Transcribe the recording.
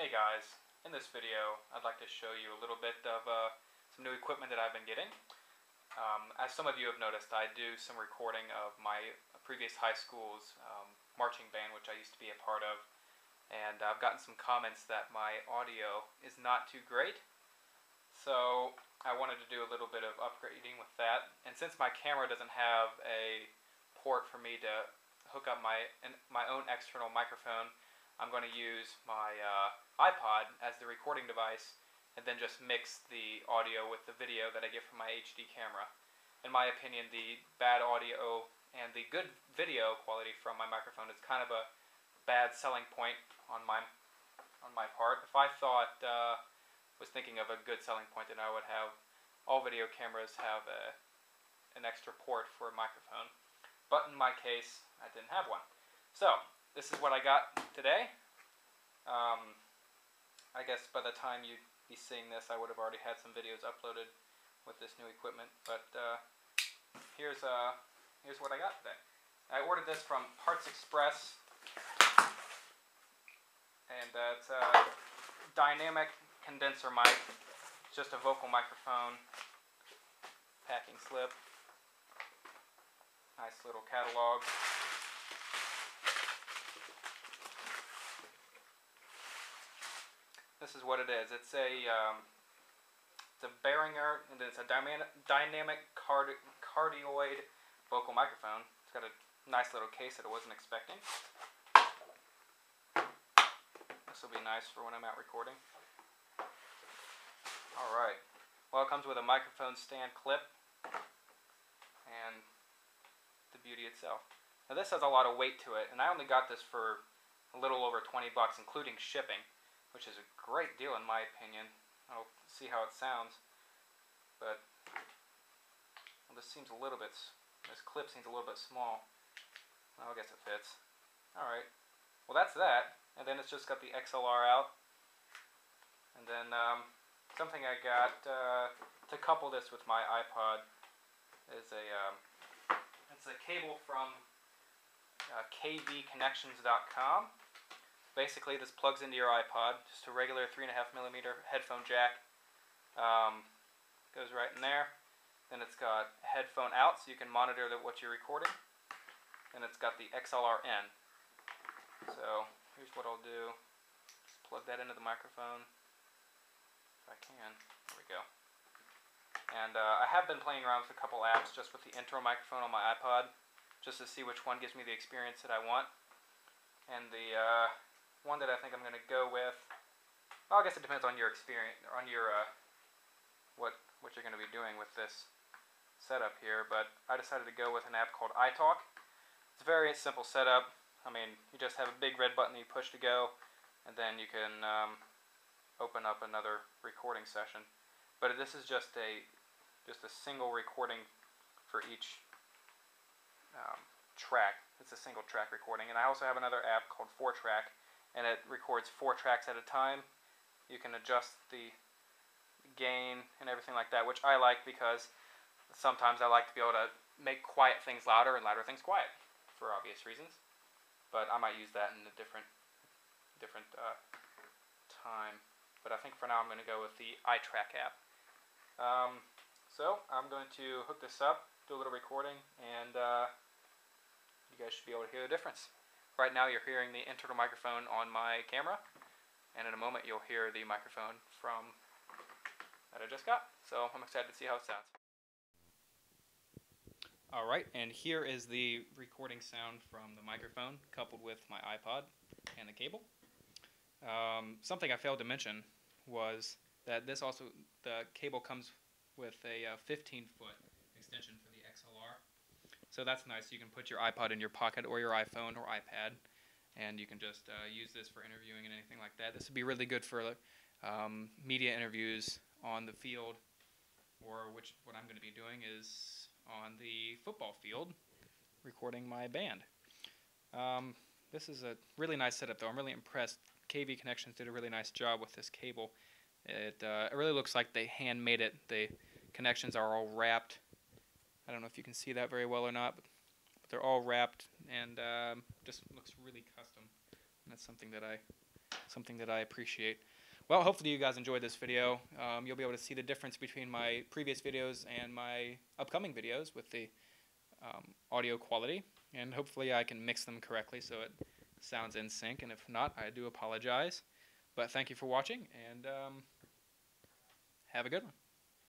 Hey guys, in this video I'd like to show you a little bit of some new equipment that I've been getting. As some of you have noticed, I do some recording of my previous high school's marching band, which I used to be a part of, and I've gotten some comments that my audio is not too great, so I wanted to do a little bit of upgrading with that. And since my camera doesn't have a port for me to hook up my own external microphone, I'm going to use my iPod as the recording device and then just mix the audio with the video that I get from my HD camera. In my opinion, the bad audio and the good video quality from my microphone is kind of a bad selling point on my part. If I was thinking of a good selling point, then I would have all video cameras have an extra port for a microphone. But in my case, I didn't have one. So, this is what I got today. I guess by the time you'd be seeing this, I would have already had some videos uploaded with this new equipment, but here's what I got today. I ordered this from Parts Express, and it's a dynamic condenser mic. It's just a vocal microphone, packing slip, nice little catalog. This is what it is. It's a Behringer, and it's a dynamic cardioid vocal microphone. It's got a nice little case that I wasn't expecting. This will be nice for when I'm out recording. Alright, well, it comes with a microphone stand clip and the beauty itself. Now this has a lot of weight to it, and I only got this for a little over $20, including shipping, which is a great deal in my opinion. I'll see how it sounds, but well, this clip seems a little bit small. Well, I guess it fits. Alright, well, that's that, and then it's just got the XLR out, and then something I got to couple this with my iPod is it's a cable from kvconnections.com. Basically, this plugs into your iPod, just a regular 3.5mm headphone jack. Goes right in there. Then it's got headphone out, so you can monitor what you're recording. And it's got the XLR in. So here's what I'll do. Just plug that into the microphone if I can. There we go. And I have been playing around with a couple apps just with the intro microphone on my iPod, just to see which one gives me the experience that I want. And the one that I think I'm going to go with, well, I guess it depends on your experience, on your what you're going to be doing with this setup here, but I decided to go with an app called iTalk. It's a very simple setup. I mean, you just have a big red button that you push to go, and then you can open up another recording session. But this is just a single recording for each track. It's a single track recording, and I also have another app called Four Track, and it records 4 tracks at a time. You can adjust the gain and everything like that, which I like because sometimes I like to be able to make quiet things louder and louder things quiet, for obvious reasons. But I might use that in a different time. But I think for now I'm going to go with the iTrack app. So I'm going to hook this up, do a little recording, and you guys should be able to hear the difference. Right now you're hearing the internal microphone on my camera, and in a moment you'll hear the microphone that I just got. So I'm excited to see how it sounds. Alright, and here is the recording sound from the microphone coupled with my iPod and the cable. Something I failed to mention was that the cable comes with a 15-foot extension for the XLR. So that's nice. You can put your iPod in your pocket or your iPhone or iPad, and you can just use this for interviewing and anything like that. This would be really good for media interviews on the field, or what I'm going to be doing is on the football field recording my band. This is a really nice setup, though. I'm really impressed. KV Connections did a really nice job with this cable. It really looks like they handmade it. The connections are all wrapped. I don't know if you can see that very well or not, but they're all wrapped, and just looks really custom. And that's something that I something that I appreciate. Well, hopefully you guys enjoyed this video. You'll be able to see the difference between my previous videos and my upcoming videos with the audio quality, and hopefully I can mix them correctly so it sounds in sync, and if not, I do apologize. But thank you for watching, and have a good one.